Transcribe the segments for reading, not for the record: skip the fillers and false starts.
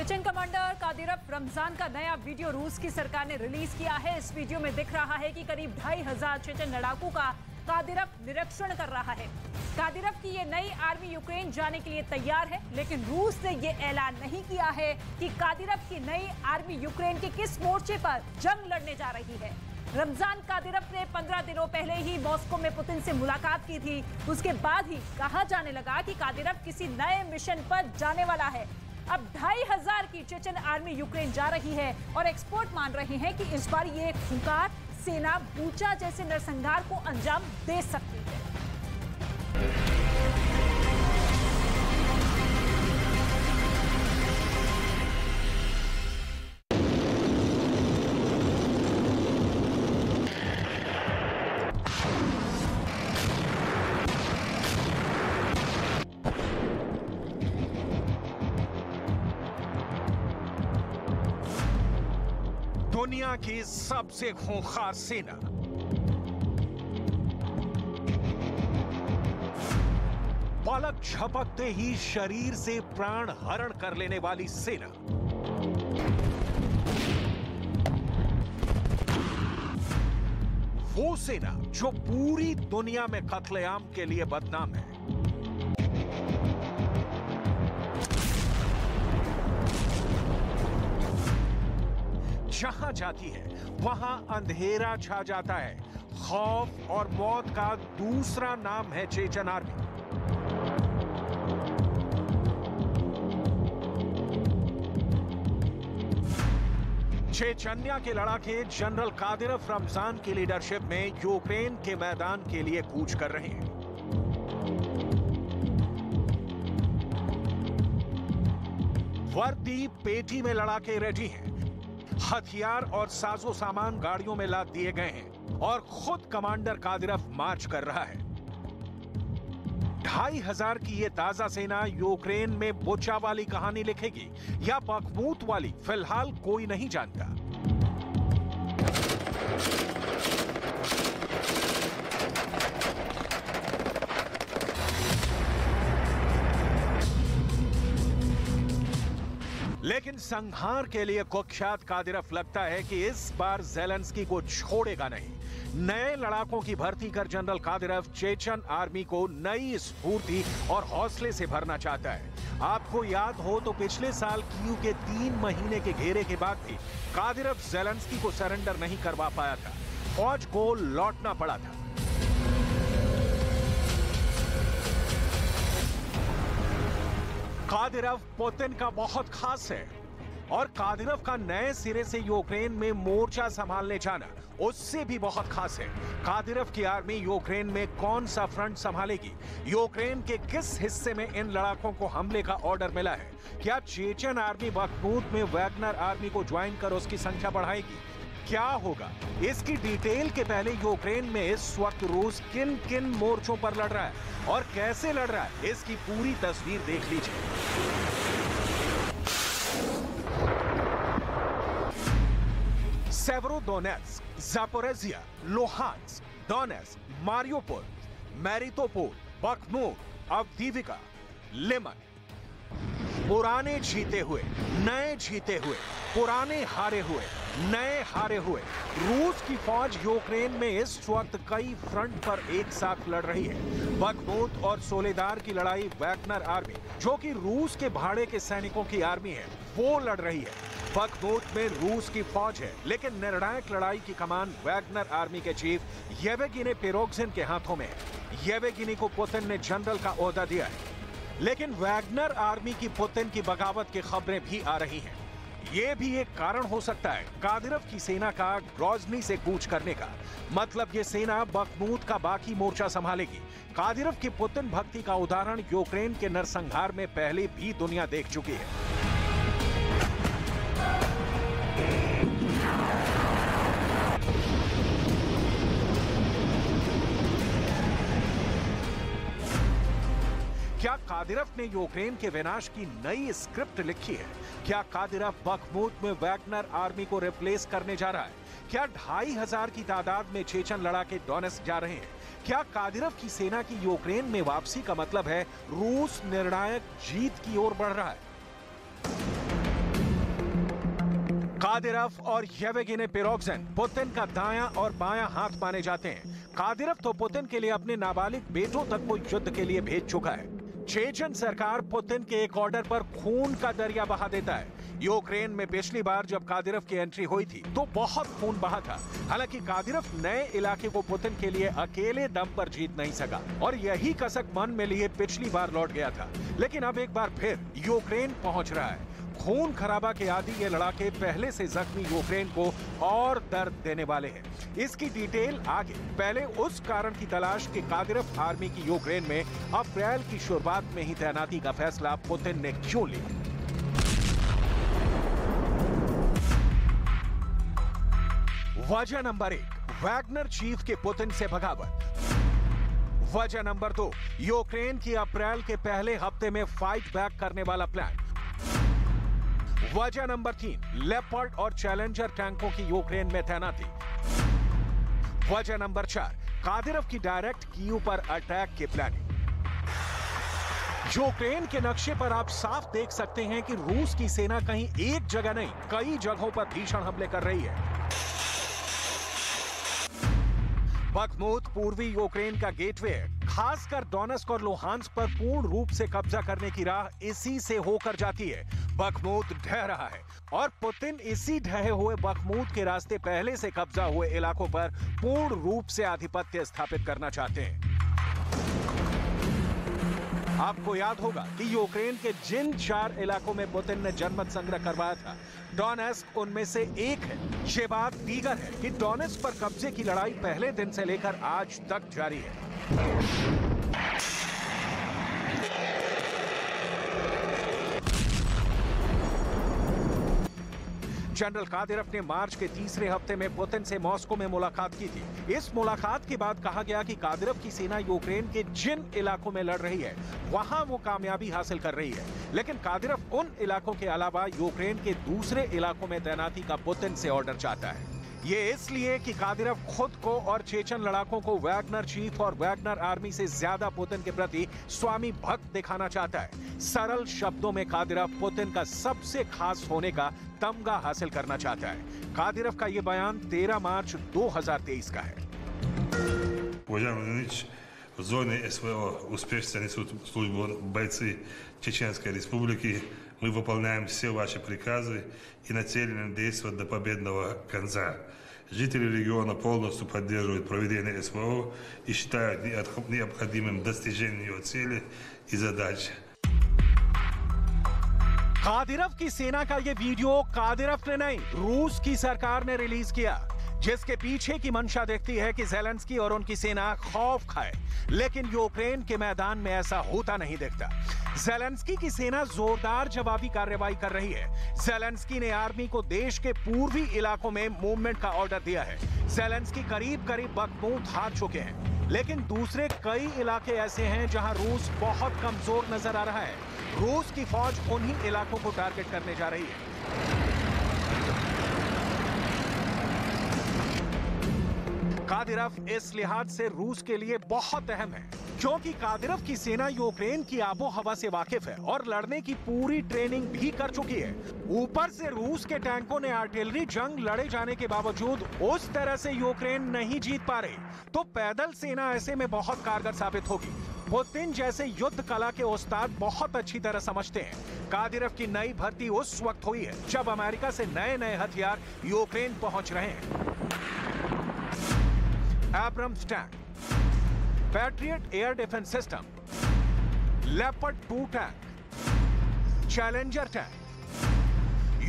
Chechen commander Kadyrov Ramzan का नया video रूस की सरकार ने रिलीज किया है। इस वीडियो में दिख रहा है कि करीब 2500 चेचन लड़ाकू का कादिरफ निरीक्षण कर रहा है। कादिरफ की ये नई आर्मी यूक्रेन जाने के लिए तैयार है, लेकिन रूस ने ये ऐलान नहीं किया है कि कादिरफ की नई आर्मी यूक्रेन के किस मोर्चे पर जंग लड़ने जा रही है। रमजान कादिरफ ने 15 दिनों पहले ही मॉस्को में पुतिन से मुलाकात की थी। उसके बाद ही कहा जाने लगा कि कादिरफ किसी नए मिशन पर जाने वाला है। अब 2500 की चेचन आर्मी यूक्रेन जा रही है और एक्सपर्ट मान रहे हैं कि इस बार ये खुंखार सेना बूचा जैसे नरसंहार को अंजाम दे सकती है। दुनिया की सबसे खूंखार सेना पलक झपकते ही शरीर से प्राण हरण कर लेने वाली सेना वो सेना जो पूरी दुनिया में कत्लेआम के लिए बदनाम है। जहां जाती है वहां अंधेरा छा जाता है। खौफ और मौत का दूसरा नाम है चेचन आर्मी। चेचन्या के लड़ाके जनरल कादिरफ रमजान की लीडरशिप में यूक्रेन के मैदान के लिए कूच कर रहे हैं। वर्दी पेटी में लड़ाके रेडी हैं, हथियार और साजो सामान गाड़ियों में लाद दिए गए हैं और खुद कमांडर कादिरफ मार्च कर रहा है। 2500 की ये ताजा सेना यूक्रेन में बुचा वाली कहानी लिखेगी या बखमुत वाली, फिलहाल कोई नहीं जानता। लेकिन संहार के लिए कुख्यात कादिरफ लगता है कि इस बार ज़ेलेंस्की को छोड़ेगा नहीं। नए लड़ाकों की भर्ती कर जनरल कादिरफ चेचन आर्मी को नई स्फूर्ति और हौसले से भरना चाहता है। आपको याद हो तो पिछले साल कीव के 3 महीने के घेरे के बाद भी कादिरफ ज़ेलेंस्की को सरेंडर नहीं करवा पाया था। फौज को लौटना पड़ा था। कादिरफ पुतिन का बहुत खास है और कादिरफ का नए सिरे से यूक्रेन में मोर्चा संभालने जाना उससे भी बहुत खास है। कादिरफ की आर्मी यूक्रेन में कौन सा फ्रंट संभालेगी? यूक्रेन के किस हिस्से में इन लड़ाकों को हमले का ऑर्डर मिला है? क्या चेचन आर्मी बखमुत में वैगनर आर्मी को ज्वाइन कर उसकी संख्या बढ़ाएगी? क्या होगा इसकी डिटेल के पहले यूक्रेन में इस वक्त रूस किन किन मोर्चों पर लड़ रहा है और कैसे लड़ रहा है, इसकी पूरी तस्वीर देख लीजिए। Severodonetsk, Zaporizhzhia, Luhansk, Donetsk, Mariupol, Mariupol, Bakhmut, Avdiivka, Leopard. पुराने जीते हुए, नए जीते हुए, पुराने हारे हुए, नए हारे हुए। रूस की फौज यूक्रेन में इस वक्त कई फ्रंट पर एक साथ लड़ रही है। बखमुत और सोलेदार की लड़ाई वैगनर आर्मी, जो कि रूस के भाड़े के सैनिकों की आर्मी है, वो लड़ रही है। बखमुत में रूस की फौज है, लेकिन निर्णायक लड़ाई की कमान वैगनर आर्मी के चीफ येवगेनी पेरोगज़िन के हाथों में है। येवगेनी को पुतिन ने जनरल का ओहदा दिया है, लेकिन वैगनर आर्मी की पुतिन की बगावत की खबरें भी आ रही हैं। ये भी एक कारण हो सकता है कादिरफ की सेना का ग्रोजनी से कूच करने का। मतलब ये सेना बखमुत का बाकी मोर्चा संभालेगी। कादिरफ की पुतिन भक्ति का उदाहरण यूक्रेन के नरसंहार में पहले भी दुनिया देख चुकी है। क्या कादिरफ ने यूक्रेन के विनाश की नई स्क्रिप्ट लिखी है? क्या कादिरफ बखमुत में वैगनर आर्मी को रिप्लेस करने जा रहा है? क्या 2500 की तादाद में चेचन लड़ाके डोनेस जा रहे हैं? क्या कादिरफ की सेना की यूक्रेन में वापसी का मतलब है रूस निर्णायक जीत की ओर बढ़ रहा है? कादिरफ और येवगेनी पेरोगज़िन पुतिन का दायां और बायां हाथ माने जाते हैं। कादिरफ तो पुतिन के लिए अपने नाबालिग बेटों तक को युद्ध के लिए भेज चुका है। चेचन सरकार पुतिन के एक ऑर्डर पर खून का दरिया बहा देता है। यूक्रेन में पिछली बार जब कादिरफ की एंट्री हुई थी तो बहुत खून बहा था। हालांकि कादिरफ नए इलाके को पुतिन के लिए अकेले दम पर जीत नहीं सका और यही कसक मन में लिए पिछली बार लौट गया था, लेकिन अब एक बार फिर यूक्रेन पहुंच रहा है। खून खराबा के आदि ये लड़ाके पहले से जख्मी यूक्रेन को और दर्द देने वाले हैं। इसकी डिटेल आगे। पहले उस कारण की तलाश कि कादिरफ आर्मी की यूक्रेन में अप्रैल की शुरुआत में ही तैनाती का फैसला पुतिन ने क्यों लिया। वजह नंबर 1, वैगनर चीफ के पुतिन से बगावत। वजह नंबर 2, यूक्रेन की अप्रैल के पहले हफ्ते में फाइट बैक करने वाला प्लान। वजह नंबर 3, लेपर्ड और चैलेंजर टैंकों की यूक्रेन में तैनाती। वजह नंबर 4, कादिरफ की डायरेक्ट कीव पर अटैक की प्लानिंग। यूक्रेन के नक्शे पर आप साफ देख सकते हैं कि रूस की सेना कहीं एक जगह नहीं, कई जगहों पर भीषण हमले कर रही है। बखमुत पूर्वी यूक्रेन का गेटवे है। खासकर डोनेस और लोहान्स पर पूर्ण रूप से कब्जा करने की राह इसी से होकर जाती है। बखमुत ढह रहा है और पुतिन इसी ढहे हुए बखमुत के रास्ते पहले से कब्जा हुए इलाकों पर पूर्ण रूप से आधिपत्य स्थापित करना चाहते हैं। आपको याद होगा कि यूक्रेन के जिन 4 इलाकों में पुतिन ने जनमत संग्रह करवाया था, डोनेस उनमें से एक है। ये बात दीगर है कि डोनेस पर कब्जे की लड़ाई पहले दिन से लेकर आज तक जारी है। जनरल कादिरफ ने मार्च के तीसरे हफ्ते में पुतिन से मॉस्को में मुलाकात की थी। इस मुलाकात के बाद कहा गया कि कादिरफ की सेना यूक्रेन के जिन इलाकों में लड़ रही है वहां वो कामयाबी हासिल कर रही है, लेकिन कादिरफ उन इलाकों के अलावा यूक्रेन के दूसरे इलाकों में तैनाती का पुतिन से ऑर्डर चाहता है। ये इसलिए कि कादिरफ खुद को और चेचन लड़ाकों को वैगनर चीफ और वैगनर आर्मी से ज्यादा पुतिन के प्रति स्वामी भक्त दिखाना चाहता है। सरल शब्दों में कादिरफ पुतिन का सबसे खास होने का तमगा हासिल करना चाहता है। कादिरफ का ये बयान 13 मार्च 2023 का है। В зоне СВО успешно несут службу бойцы Чеченской Республики. Мы выполняем все ваши приказы и нацелены действовать до победного конца. Жители региона полностью поддерживают проведение СВО и считают необходимым достижение ее цели и задач. कादिरफ की सेना का ये वीडियो कादिरफ ने नहीं, रूस की सरकार ने रिलीज किया, जिसके पीछे की मंशा देखती है कि ज़ेलेंस्की और उनकी सेना खौफ खाए, लेकिन यूक्रेन के मैदान में ऐसा होता नहीं दिखता। ज़ेलेंस्की की सेना जोरदार जवाबी कार्रवाई कर रही है। ज़ेलेंस्की ने आर्मी को देश के पूर्वी इलाकों में मूवमेंट का ऑर्डर दिया है। ज़ेलेंस्की करीब बखमुत हार चुके हैं, लेकिन दूसरे कई इलाके ऐसे हैं जहां रूस बहुत कमजोर नजर आ रहा है। रूस की फौज उन्हीं इलाकों को टारगेट करने जा रही है। कादिरफ इस लिहाज से रूस के लिए बहुत अहम है, क्योंकि कादिरफ की सेना यूक्रेन की आबो हवा से वाकिफ है और लड़ने की पूरी ट्रेनिंग भी कर चुकी है। ऊपर से रूस के टैंकों ने आर्टिलरी जंग लड़े जाने के बावजूद उस तरह से यूक्रेन नहीं जीत पा रही, तो पैदल सेना ऐसे में बहुत कारगर साबित होगी। पुतिन जैसे युद्ध कला के उस्ताद बहुत अच्छी तरह समझते हैं। कादिरफ की नई भर्ती उस वक्त हुई है जब अमेरिका से नए नए हथियार यूक्रेन पहुँच रहे हैं। Abrams tank, Patriot air defence system, Leopard 2 tank, Challenger tank.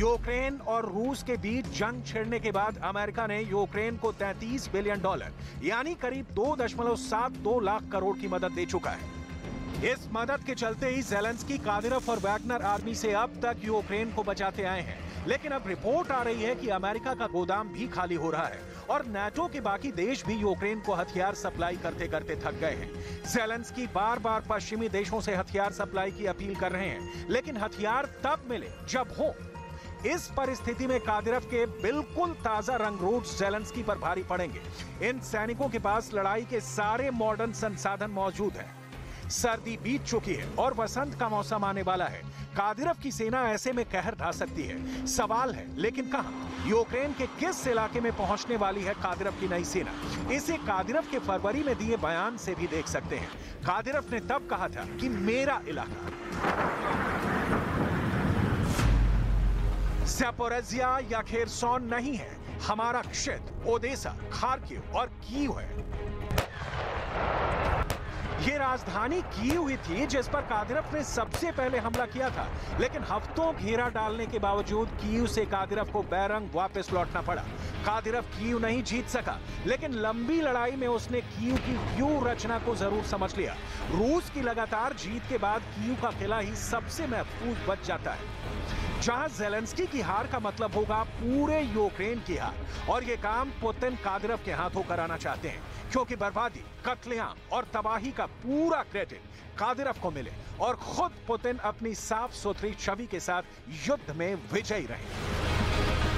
Ukraine और रूस के बीच जंग छिड़ने के बाद अमेरिका ने यूक्रेन को $33 बिलियन यानी करीब 2.72 लाख करोड़ की मदद दे चुका है। इस मदद के चलते ही ज़ेलेंस्की, कादिरफ और वैगनर आर्मी से अब तक यूक्रेन को बचाते आए हैं, लेकिन अब रिपोर्ट आ रही है कि अमेरिका का गोदाम भी खाली हो रहा है और नाटो के बाकी देश भी यूक्रेन को हथियार सप्लाई करते करते थक गए हैं। ज़ेलेंस्की बार बार पश्चिमी देशों से हथियार सप्लाई की अपील कर रहे हैं, लेकिन हथियार तब मिले जब हो। इस परिस्थिति में कादिरफ के बिल्कुल ताजा रंगरूट ज़ेलेंस्की पर भारी पड़ेंगे। इन सैनिकों के पास लड़ाई के सारे मॉडर्न संसाधन मौजूद हैं। सर्दी बीत चुकी है और वसंत का मौसम आने वाला है। कादिरोव की सेना ऐसे में कहर ढा सकती है। सवाल है लेकिन कहां? यूक्रेन के किस इलाके में पहुंचने वाली है कादिरोव की नई सेना? इसे कादिरोव के फरवरी में दिए बयान से भी देख सकते हैं। कादिरोव ने तब कहा था कि मेरा इलाका ज़ापोरिज़िया या खेरसोन नहीं है, हमारा क्षेत्र ओदेसा, खार्किव और कीव है। ये राजधानी कीव ही थी जिस पर कादिरोव ने सबसे पहले हमला किया था, लेकिन हफ्तों घेरा डालने के बावजूद कीव से कादिरोव को बैरंग वापस लौटना पड़ा। कादिरोव कीव नहीं जीत सका, लेकिन लंबी लड़ाई में उसने कीव की व्यूह रचना को जरूर समझ लिया। रूस की लगातार जीत के बाद कीव का किला ही सबसे महफूज बच जाता है, जहां ज़ेलेंस्की की हार का मतलब होगा पूरे यूक्रेन की हार। और ये काम पुतिन कादिरोव के हाथों कराना चाहते हैं, क्योंकि बर्बादी, कत्लेआम और तबाही का पूरा क्रेडिट कादिरोव को मिले और खुद पुतिन अपनी साफ सुथरी छवि के साथ युद्ध में विजयी रहे।